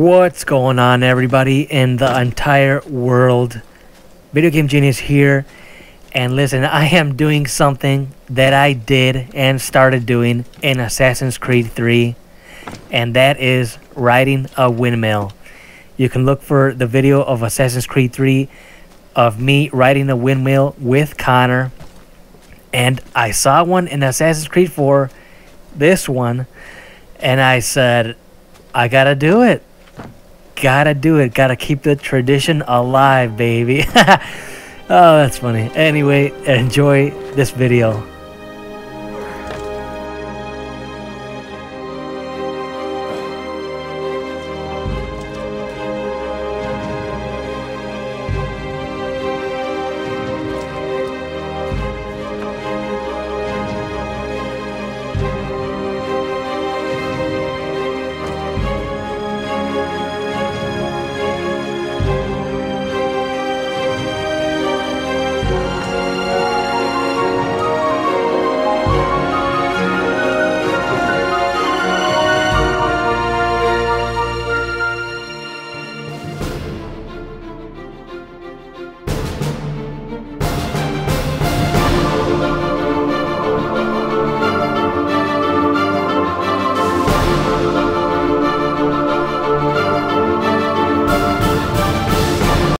What's going on, everybody in the entire world? Video Game Genius here, and listen, I am doing something that I did and started doing in Assassin's Creed 3, and that is riding a windmill. You can look for the video of Assassin's Creed 3 of me riding a windmill with Connor, and I saw one in Assassin's Creed 4, this one, and I said, I gotta do it. Gotta do it. Gotta keep the tradition alive, baby. Oh, that's funny. Anyway, enjoy this video.